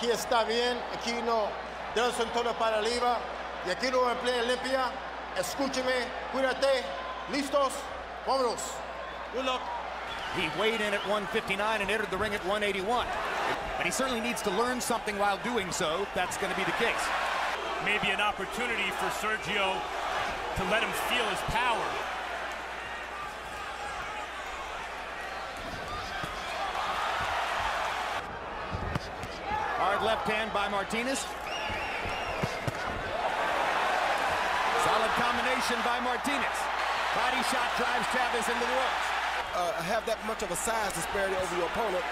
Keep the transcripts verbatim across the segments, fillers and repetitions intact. aquí está bien, aquí no, dense todo para arriba, y aquí no emplea limpia, escúcheme, cuídate, listos, vámonos. Good luck. He weighed in at one fifty-nine and entered the ring at one eighty-one. But he certainly needs to learn something while doing so. That's going to be the case. Maybe an opportunity for Sergio to let him feel his power. Hard left hand by Martinez. Solid combination by Martinez. Body shot drives Chavez into the ropes. Uh, have that much of a size disparity over your opponent,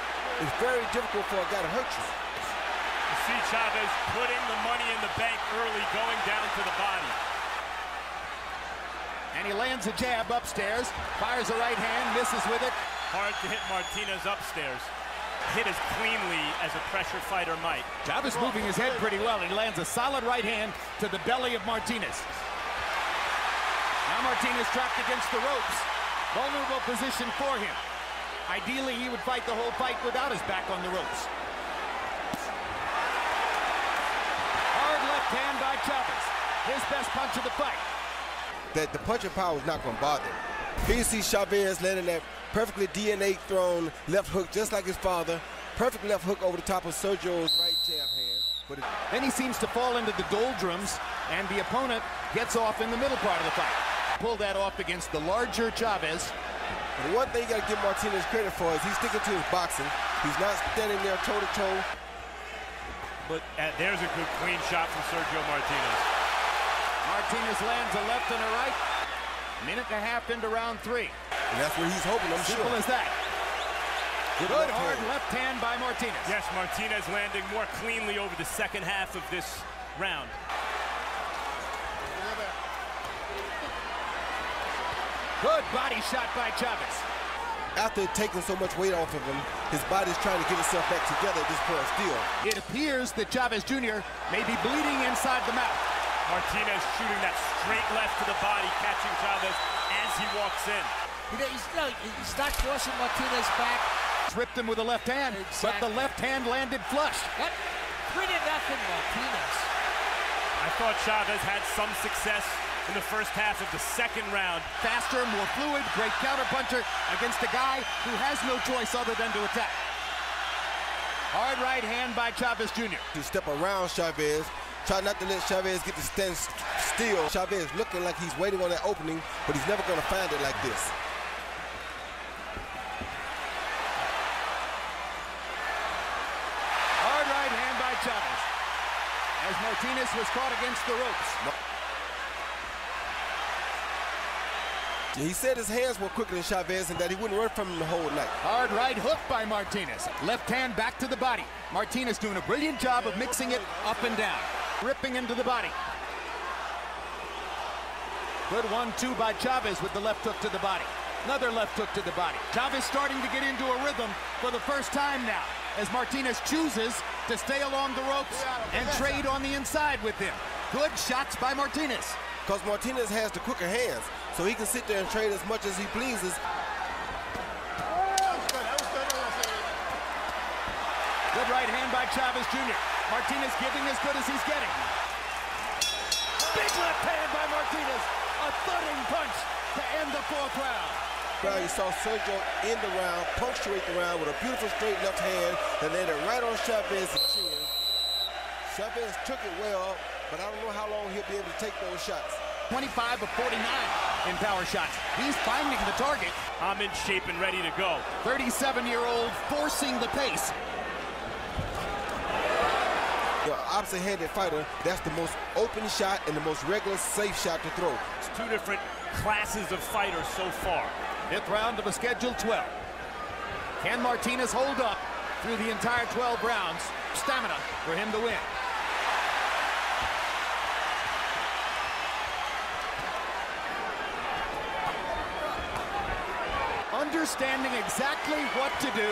it's very difficult for a guy to hurt you. You see Chavez putting the money in the bank early, going down to the body. And he lands a jab upstairs, fires a right hand, misses with it. Hard to hit Martinez upstairs. Hit as cleanly as a pressure fighter might. Chavez moving his head pretty well. He lands a solid right hand to the belly of Martinez. Now Martinez trapped against the ropes. Vulnerable position for him. Ideally, he would fight the whole fight without his back on the ropes. Hard left hand by Chavez. His best punch of the fight. That the punching power is not going to bother him. Here you see Chavez landing that perfectly D N A thrown left hook, just like his father. Perfect left hook over the top of Sergio's right jab hand. But then he seems to fall into the doldrums, and the opponent gets off in the middle part of the fight. Pull that off against the larger Chavez. The one thing you got to give Martinez credit for is he's sticking to his boxing. He's not standing there toe-to-toe. But uh, there's a good clean shot from Sergio Martinez. Martinez lands a left and a right. Minute and a half into round three. And that's where he's hoping, I'm Simple sure. Simple as that. Good, good hard hand. left hand by Martinez. Yes, Martinez landing more cleanly over the second half of this round. Good body shot by Chavez. After taking so much weight off of him, his body's trying to get itself back together at this point still. It appears that Chavez Junior may be bleeding inside the mouth. Martinez shooting that straight left to the body, catching Chavez as he walks in. You know, he's, not, he's not forcing Martinez back. Ripped him with a left hand, exactly. But the left hand landed flush. What? Pretty nothing, Martinez. I thought Chavez had some success in the first half of the second round. Faster, more fluid, great counterpuncher against a guy who has no choice other than to attack. Hard right hand by Chavez Junior To step around Chavez, try not to let Chavez get to stand still. Chavez looking like he's waiting on that opening, but he's never going to find it like this. Hard right hand by Chavez, as Martinez was caught against the ropes. No. He said his hands were quicker than Chavez and that he wouldn't run from him the whole night. Hard right hook by Martinez. Left hand back to the body. Martinez doing a brilliant job of mixing it up and down. Ripping into the body. Good one two by Chavez with the left hook to the body. Another left hook to the body. Chavez starting to get into a rhythm for the first time now, as Martinez chooses to stay along the ropes and trade on the inside with him. Good shots by Martinez. Because Martinez has the quicker hands, so he can sit there and trade as much as he pleases. Good right hand by Chavez Junior Martinez giving as good as he's getting. Big left hand by Martinez. A thudding punch to end the fourth round. Well, you saw Sergio end the round, punctuate the round with a beautiful straight left hand that landed right on Chavez's chin. Chavez took it well, but I don't know how long he'll be able to take those shots. twenty-five of forty-nine in power shots. He's finding the target. I'm in shape and ready to go. thirty-seven-year-old forcing the pace. The opposite-handed fighter, that's the most open shot and the most regular safe shot to throw. It's two different classes of fighters so far. Fifth round of a scheduled twelve. Can Martinez hold up through the entire twelve rounds? Stamina for him to win. Understanding exactly what to do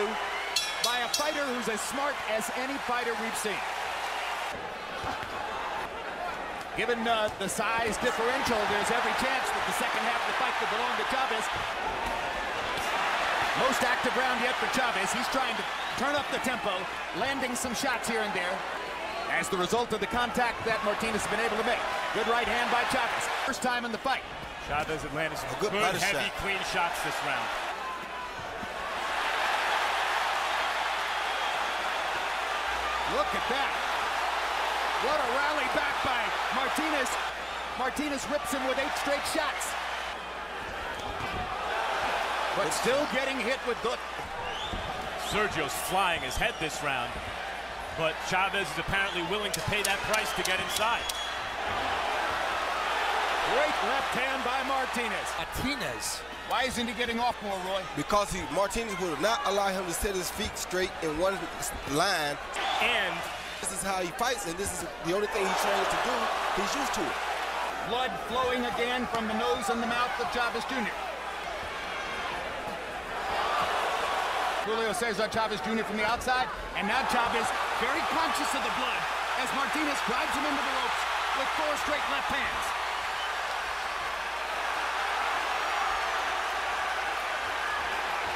by a fighter who's as smart as any fighter we've seen. Given uh, the size differential, there's every chance that the second half of the fight could belong to Chavez. Most active round yet for Chavez. He's trying to turn up the tempo, landing some shots here and there as the result of the contact that Martinez has been able to make. Good right hand by Chavez. First time in the fight. Chavez has landed some good, good heavy, clean shots this round. Look at that. What a rally back by Martinez. Martinez rips him with eight straight shots. But still getting hit with the... Sergio's flying his head this round. But Chavez is apparently willing to pay that price to get inside. Great left hand by Martinez. Martinez. Why isn't he getting off more, Roy? Because he, Martinez will not allow him to set his feet straight in one line. And this is how he fights, and this is the only thing he's trained to do. He's used to it. Blood flowing again from the nose and the mouth of Chavez Junior Julio Cesar Chavez Junior from the outside, and now Chavez very conscious of the blood as Martinez drives him into the ropes with four straight left hands.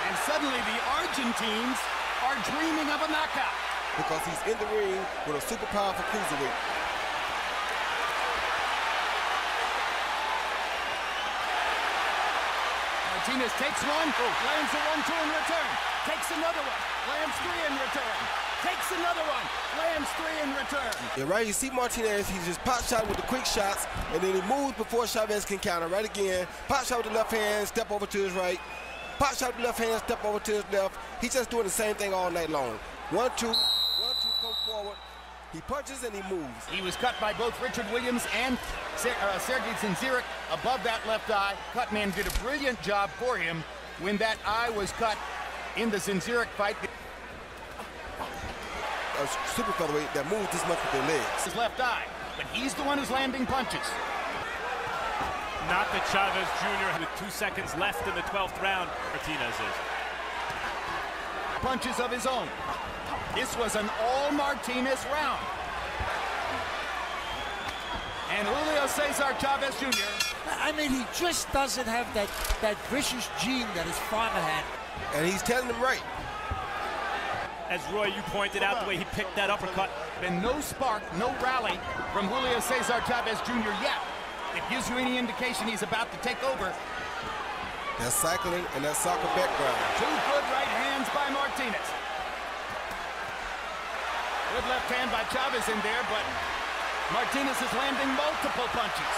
And suddenly the Argentines are dreaming of a knockout. Because he's in the ring with a super powerful cruiserweight. Martinez takes one, lands a one two in return, takes another one, lands three in return, takes another one, lands three in return. Yeah, right, you see Martinez, he just pop shot with the quick shots, and then he moves before Chavez can counter. Right again, pop shot with the left hand, step over to his right, pop shot with the left hand, step over to his left. He's just doing the same thing all night long. One, two, one, two, come forward. He punches and he moves. He was cut by both Richard Williams and uh, Sergio Zinsirik above that left eye. Cutman did a brilliant job for him when that eye was cut in the Zinsirik fight. A super featherweight that moved this much with their legs. His left eye, but he's the one who's landing punches. Not the Chavez Junior with two seconds left in the twelfth round, Martinez is. Punches of his own. This was an all-Martinez round. And Julio Cesar Chavez Junior I mean, he just doesn't have that, that vicious gene that his father had. And he's telling him right. As Roy, you pointed out, the way he picked that uppercut. Been no spark, no rally from Julio Cesar Chavez Junior yet. It gives you any indication he's about to take over. That's cycling and that soccer background. Two good right hands by Martinez. Good left hand by Chavez in there, but Martinez is landing multiple punches.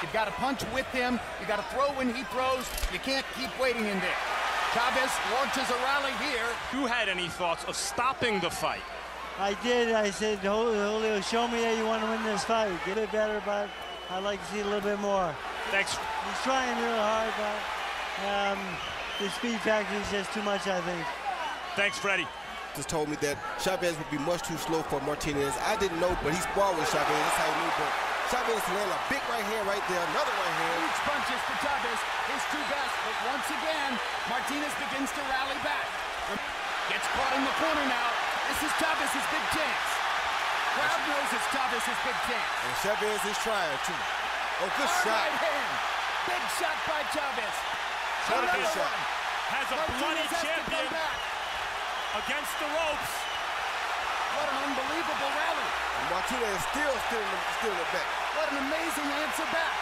You've got to punch with him. You've got to throw when he throws. You can't keep waiting in there. Chavez launches a rally here. You had any thoughts of stopping the fight? I did. I said, Julio, show me that you want to win this fight. Get it better, but I'd like to see a little bit more. Thanks. He's trying real hard, but um, the speed factor is just too much, I think. Thanks, Freddie. Just told me that Chavez would be much too slow for Martinez. I didn't know, but he's sparred with Chavez. That's how he knew, but Chavez landed a big right hand right there, another right hand. Huge punches for Chavez, his two best, but once again, Martinez begins to rally back. Gets caught in the corner now. This is Chavez's big chance. Crowd knows it's Chavez's big chance. And Chavez is trying too. Oh, good shot. Right hand. Big shot by Chavez. Chavez has a bloody champion. Against the ropes. What an unbelievable rally. And Martinez still stealing, stealing it back. What an amazing answer back.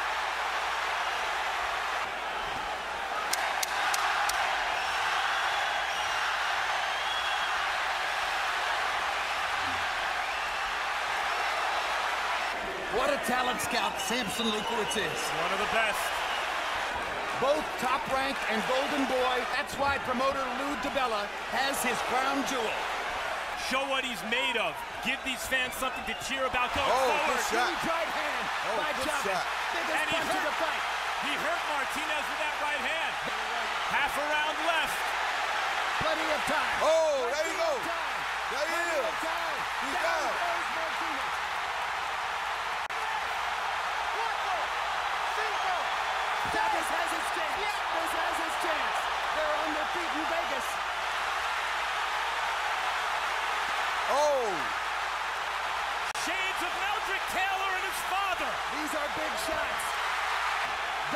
What a talent scout Samson Lukowicz is. One of the best. Both top-ranked and Golden Boy. That's why promoter Lou DiBella has his crown jewel. Show what he's made of. Give these fans something to cheer about. Go oh, forward. Huge right hand oh, by Chavez. Biggest punch of the fight. He hurt Martinez with that right hand. Half a round left. Plenty of time. Oh, there you go. There he is. He's down. Chavez has his chance. Chavez has his chance. They're on their feet in Vegas. Oh! Shades of Meldrick Taylor and his father. These are big shots.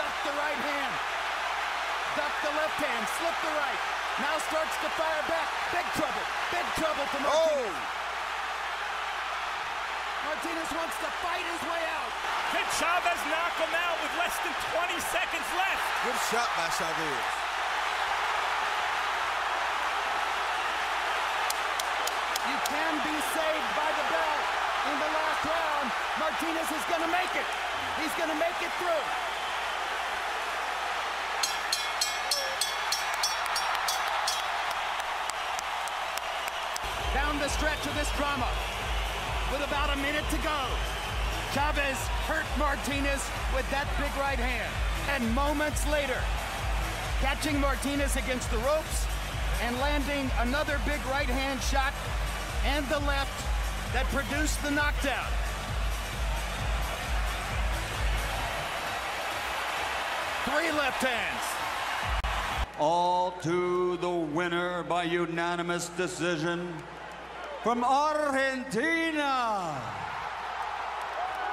Duck the right hand. Picked up the left hand, slipped the right. Now starts to fire back. Big trouble. Big trouble for Martinez. Oh. Martinez wants to fight his way out. Can Chavez knock him out with less than twenty seconds left? Good shot by Chavez. You can be saved by the bell in the last round. Martinez is going to make it. He's going to make it through. Down the stretch of this drama, with about a minute to go, Chavez hurt Martinez with that big right hand. And moments later, catching Martinez against the ropes and landing another big right hand shot and the left that produced the knockdown. Three left hands. All to the winner by unanimous decision. From Argentina,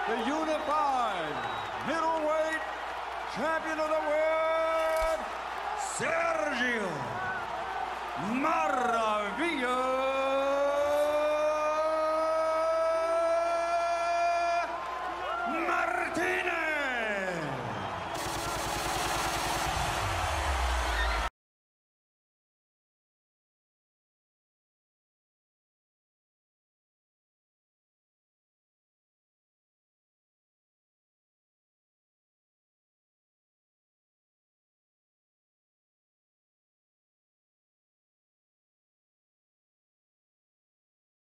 the unified middleweight champion of the world, Sergio Maravilla.